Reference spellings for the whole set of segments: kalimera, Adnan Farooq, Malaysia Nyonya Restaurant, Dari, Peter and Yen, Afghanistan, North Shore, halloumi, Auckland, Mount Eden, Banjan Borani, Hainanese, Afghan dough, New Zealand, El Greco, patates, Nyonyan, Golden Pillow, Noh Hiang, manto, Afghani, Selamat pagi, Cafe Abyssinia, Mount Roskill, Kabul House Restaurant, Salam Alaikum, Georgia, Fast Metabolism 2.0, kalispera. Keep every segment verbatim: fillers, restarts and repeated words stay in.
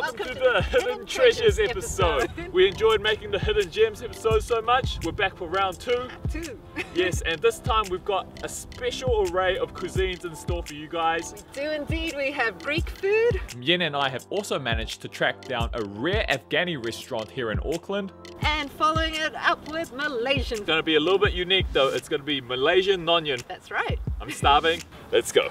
Welcome, Welcome to, to the Hidden, Hidden Treasures, Treasures episode. episode. We enjoyed making the Hidden Gems episode so much. We're back for round two. Two. Yes, and this time we've got a special array of cuisines in store for you guys. We do indeed. We have Greek food. Yen and I have also managed to track down a rare Afghani restaurant here in Auckland. And following it up with Malaysian. It's going to be a little bit unique though. It's going to be Malaysia Nyonya. That's right. I'm starving. Let's go.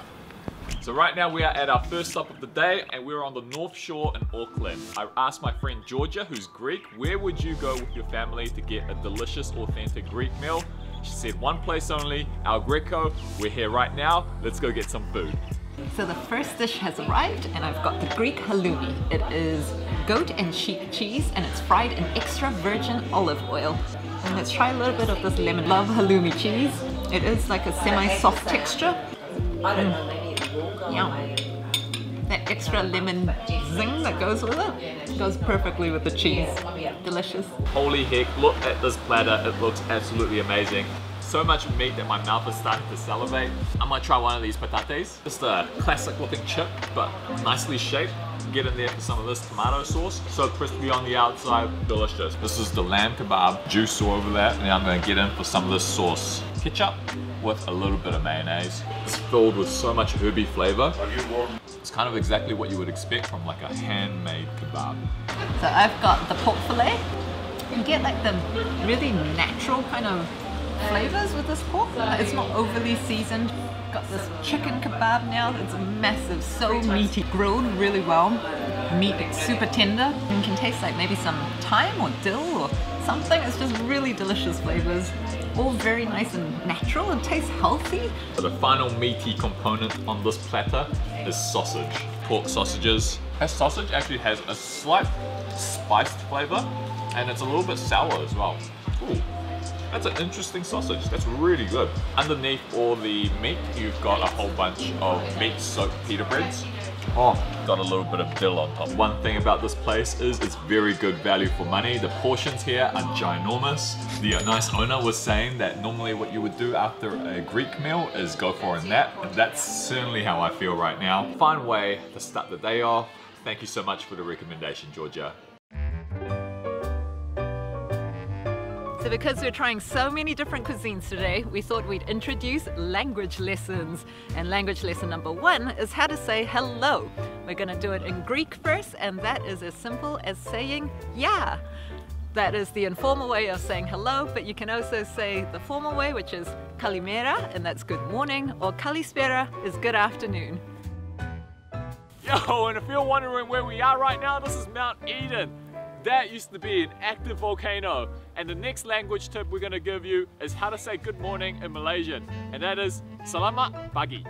So right now we are at our first stop of the day and we're on the North Shore in Auckland. I asked my friend Georgia, who's Greek, where would you go with your family to get a delicious, authentic Greek meal? She said one place only, El Greco. We're here right now. Let's go get some food. So the first dish has arrived and I've got the Greek halloumi. It is goat and sheep cheese and it's fried in extra virgin olive oil. And let's try a little bit of this lemon. Love halloumi cheese. It is like a semi-soft texture. I don't know. Yum. That extra lemon zing that goes with it goes perfectly with the cheese. Delicious. Holy heck, look at this platter. It looks absolutely amazing. So much meat that my mouth is starting to salivate. I'm gonna try one of these patates. Just a classic looking chip, but nicely shaped. Get in there for some of this tomato sauce. So crispy on the outside, delicious. This is the lamb kebab, juice all over that. And I'm gonna get in for some of this sauce. Ketchup with a little bit of mayonnaise. It's filled with so much herby flavor. It's kind of exactly what you would expect from like a handmade kebab. So I've got the pork fillet. You get like the really natural kind of flavors with this pork. It's not overly seasoned. Got this chicken kebab now. It's massive, so meaty. Grilled really well. Meat, it's super tender. You can taste like maybe some thyme or dill or something. It's just really delicious flavors. All very nice and natural and tastes healthy. So the final meaty component on this platter is sausage. Pork sausages. This sausage actually has a slight spiced flavor and it's a little bit sour as well. Ooh, that's an interesting sausage. That's really good. Underneath all the meat, you've got a whole bunch of meat soaked pita breads. Oh, got a little bit of dill on top. One thing about this place is it's very good value for money. The portions here are ginormous. The nice owner was saying that normally what you would do after a Greek meal is go for a nap. And that's certainly how I feel right now. Fine way to start the day off. Thank you so much for the recommendation, Georgia. So because we're trying so many different cuisines today, we thought we'd introduce language lessons. And language lesson number one is how to say hello. We're going to do it in Greek first, and that is as simple as saying yeah. That is the informal way of saying hello, but you can also say the formal way, which is kalimera, and that's good morning, or kalispera is good afternoon. Yo, and if you're wondering where we are right now, this is Mount Eden. That used to be an active volcano. And the next language tip we're going to give you is how to say good morning in Malaysian. And that is Selamat pagi.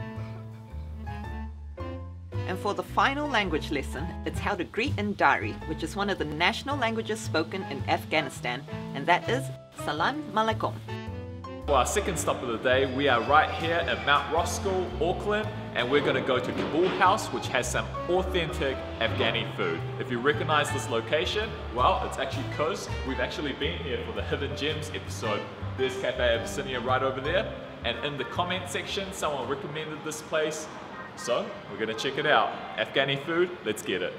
And for the final language lesson, it's how to greet in Dari, which is one of the national languages spoken in Afghanistan. And that is Salam Alaikum. For our second stop of the day, we are right here at Mount Roskill, Auckland, and we're going to go to Kabul House, which has some authentic Afghani food. If you recognize this location, well, it's actually because we've actually been here for the Hidden Gems episode. There's Cafe Abyssinia right over there, and in the comment section, someone recommended this place, so we're going to check it out. Afghani food, let's get it.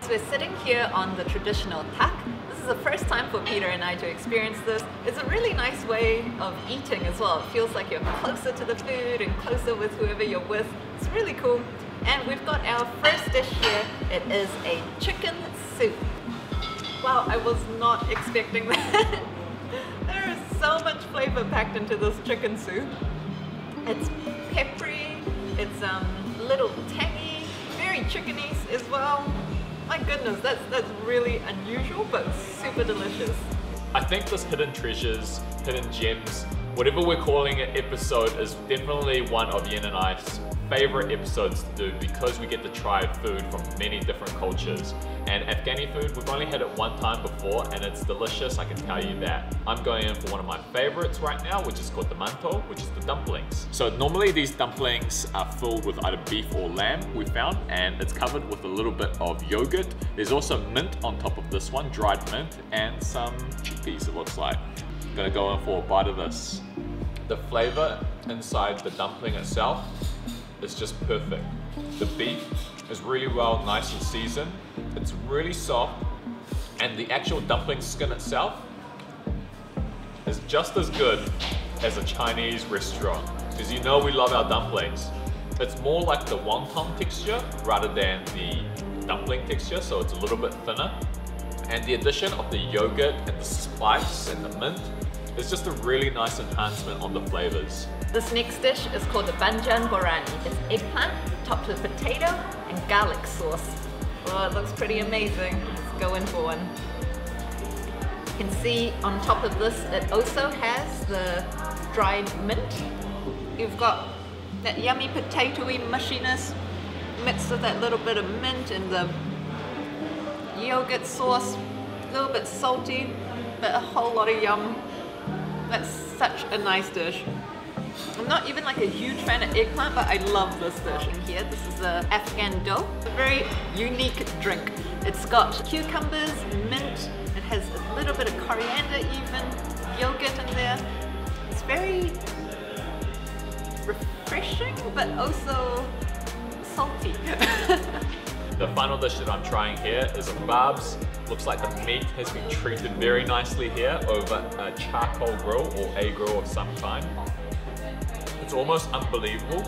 So we're sitting here on the traditional tak. This is the first time for Peter and I to experience this. It's a really nice way of eating as well. It feels like you're closer to the food and closer with whoever you're with. It's really cool. And we've got our first dish here. It is a chicken soup. Wow, I was not expecting that. There is so much flavor packed into this chicken soup. It's peppery, it's um, a little tangy, very chickeny as well. My goodness, that's, that's really unusual, but super delicious. I think this Hidden Treasures, Hidden Gems, whatever we're calling it episode is definitely one of Yen and I's favorite episodes to do because we get to try food from many different cultures. And Afghani food, we've only had it one time before and it's delicious, I can tell you that. I'm going in for one of my favorites right now, which is called the manto, which is the dumplings. So normally these dumplings are filled with either beef or lamb, we found, and it's covered with a little bit of yogurt. There's also mint on top of this one, dried mint, and some chickpeas it looks like. I'm gonna go in for a bite of this. The flavor inside the dumpling itself is just perfect. The beef is really well, nice and seasoned. It's really soft, and the actual dumpling skin itself is just as good as a Chinese restaurant, because you know we love our dumplings. It's more like the wonton texture rather than the dumpling texture, so it's a little bit thinner. And the addition of the yogurt and the spice and the mint is just a really nice enhancement on the flavors. This next dish is called the Banjan Borani. It's eggplant topped with potato and garlic sauce. Oh, it looks pretty amazing. Let's go in for one. You can see on top of this, it also has the dried mint. You've got that yummy potatoey mushiness mixed with that little bit of mint and the yogurt sauce, a little bit salty, but a whole lot of yum. That's such a nice dish. I'm not even like a huge fan of eggplant, but I love this dish in here. This is the Afghan dough. It's a very unique drink. It's got cucumbers, mint, it has a little bit of coriander even, yogurt in there. It's very refreshing, but also salty. The final dish that I'm trying here is a kebabs. Looks like the meat has been treated very nicely here over a charcoal grill or a grill of some kind. It's almost unbelievable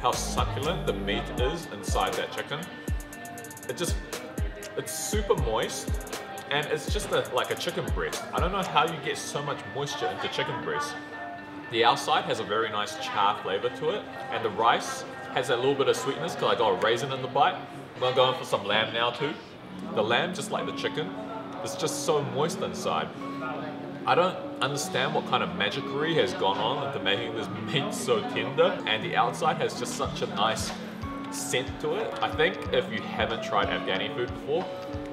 how succulent the meat is inside that chicken. It just, it's super moist, and it's just a, like a chicken breast. I don't know how you get so much moisture into chicken breast. The outside has a very nice char flavor to it, and the rice has a little bit of sweetness because I got a raisin in the bite. I'm going for some lamb now too. The lamb, just like the chicken, is just so moist inside. I don't understand what kind of magicry has gone on into making this meat so tender, and the outside has just such a nice scent to it. I think if you haven't tried Afghani food before,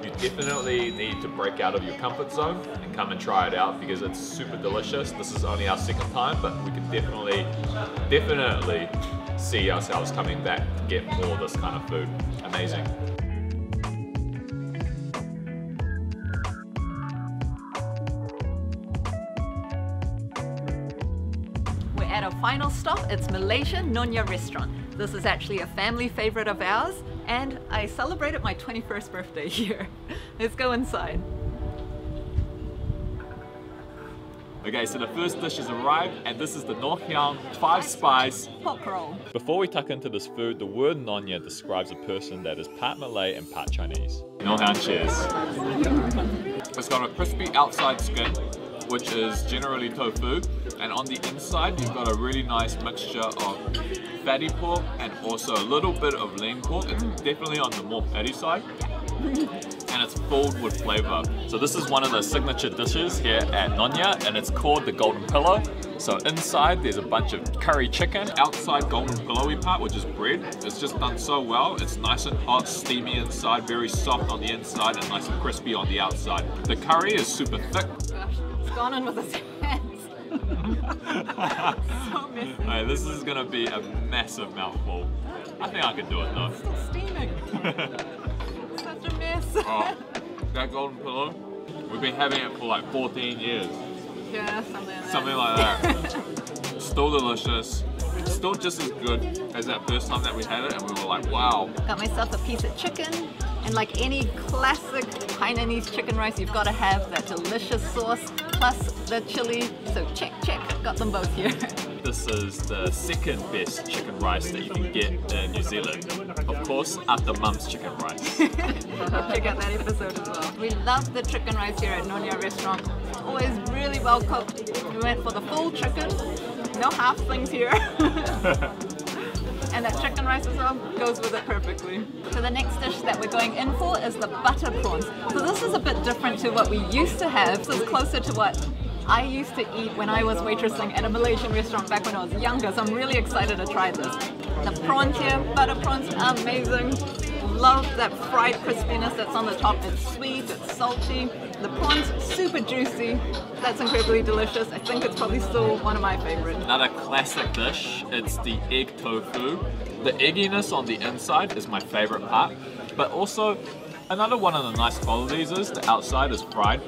you definitely need to break out of your comfort zone and come and try it out, because it's super delicious. This is only our second time, but we can definitely, definitely see ourselves coming back to get more of this kind of food. Amazing. We're at our final stop. It's Malaysia Nyonya Restaurant. This is actually a family favorite of ours, and I celebrated my twenty-first birthday here. Let's go inside. Okay, so the first dish has arrived, and this is the Noh Hiang five spice pork roll. Before we tuck into this food, the word Nyonya describes a person that is part Malay and part Chinese. Noh Hiang, cheers. It's got a crispy outside skin, which is generally tofu, and on the inside you've got a really nice mixture of fatty pork and also a little bit of lean pork. It's definitely on the more fatty side, and it's filled with flavor. So this is one of the signature dishes here at Nyonya, and it's called the Golden Pillow. So inside there's a bunch of curry chicken, outside golden pillowy part, which is bread. It's just done so well. It's nice and hot, steamy inside, very soft on the inside, and nice and crispy on the outside. The curry is super thick. Gosh, it's gone in with his hands. So messy. All right, this is gonna be a massive mouthful. I think I can do it though. It's still steaming. Such a mess. Oh, that golden pillow, we've been having it for like fourteen years. Yeah, something like that. Something like that. Still delicious. Still just as good as that first time that we had it, and we were like, wow. Got myself a piece of chicken, and like any classic Hainanese chicken rice, you've got to have that delicious sauce plus the chili. So check, check. Got them both here. This is the second best chicken rice that you can get in New Zealand. Of course, after Mum's chicken rice. Check out that episode as well. We love the chicken rice here at Nyonya Restaurant. It's always really well cooked. We went for the full chicken, no half things here. And that chicken rice as well goes with it perfectly. So the next dish that we're going in for is the butter prawns. So this is a bit different to what we used to have. This is closer to what I used to eat when I was waitressing at a Malaysian restaurant back when I was younger, so I'm really excited to try this. The prawns here, butter prawns, are amazing. Love that fried crispiness that's on the top. It's sweet, it's salty. The prawns, super juicy. That's incredibly delicious. I think it's probably still one of my favorites. Another classic dish, it's the egg tofu. The egginess on the inside is my favorite part, but also another one of the nice qualities is the outside is fried,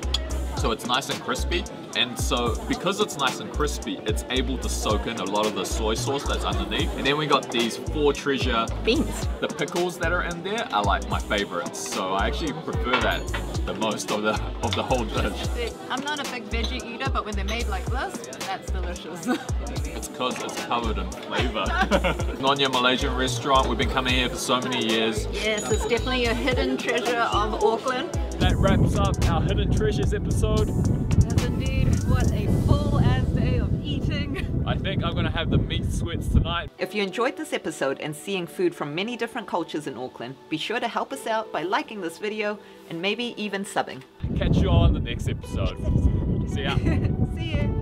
so it's nice and crispy. And so because it's nice and crispy, it's able to soak in a lot of the soy sauce that's underneath. And then we got these four treasure beans. The pickles that are in there are like my favorites. So I actually prefer that the most of the of the whole dish. I'm not a big veggie eater, but when they're made like this, that's delicious. It's because it's covered in flavor. Nyonya Malaysian Restaurant, we've been coming here for so many years. Yes, it's definitely a hidden treasure of Auckland. That wraps up our Hidden Treasures episode. Yes indeed, what a full-ass day of eating. I think I'm gonna have the meat sweats tonight. If you enjoyed this episode and seeing food from many different cultures in Auckland, be sure to help us out by liking this video and maybe even subbing. Catch you all on the next episode. See ya. See ya.